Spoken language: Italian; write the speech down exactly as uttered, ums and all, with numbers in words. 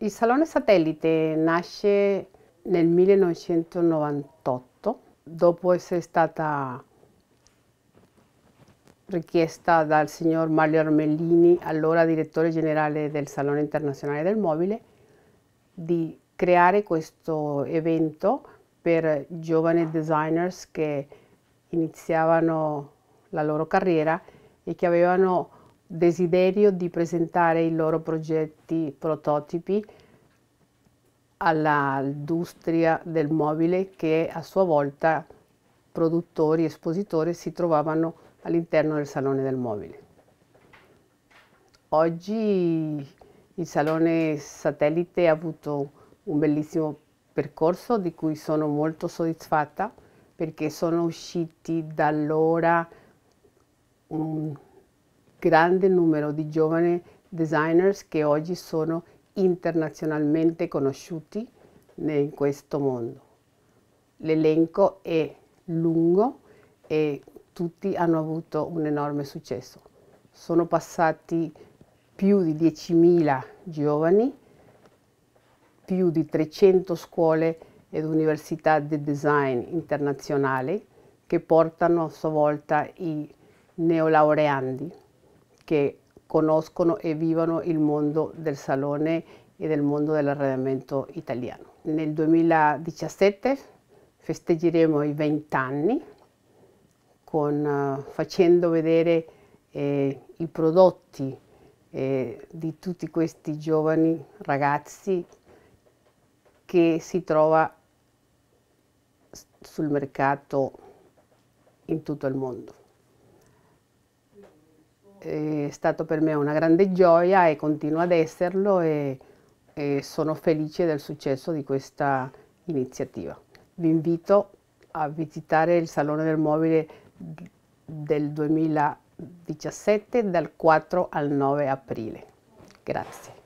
Il Salone Satellite nasce nel millenovecentonovantotto, dopo essere stata richiesta dal signor Mario Ermellini, allora direttore generale del Salone Internazionale del Mobile, di creare questo evento per giovani designers che iniziavano la loro carriera e che avevano desiderio di presentare i loro progetti prototipi all'industria del mobile, che a sua volta produttori e espositori si trovavano all'interno del Salone del Mobile. Oggi il Salone Satellite ha avuto un bellissimo percorso di cui sono molto soddisfatta, perché sono usciti da allora un grande numero di giovani designers che oggi sono internazionalmente conosciuti in questo mondo. L'elenco è lungo e tutti hanno avuto un enorme successo. Sono passati più di diecimila giovani, più di trecento scuole ed università di design internazionali, che portano a sua volta i neolaureandi che conoscono e vivono il mondo del salone e del mondo dell'arredamento italiano. Nel duemiladiciassette festeggeremo i venti anni con, uh, facendo vedere eh, i prodotti eh, di tutti questi giovani ragazzi che si trova sul mercato in tutto il mondo. È stato per me una grande gioia e continua ad esserlo e, e sono felice del successo di questa iniziativa. Vi invito a visitare il Salone del Mobile del duemiladiciassette dal quattro al nove aprile. Grazie.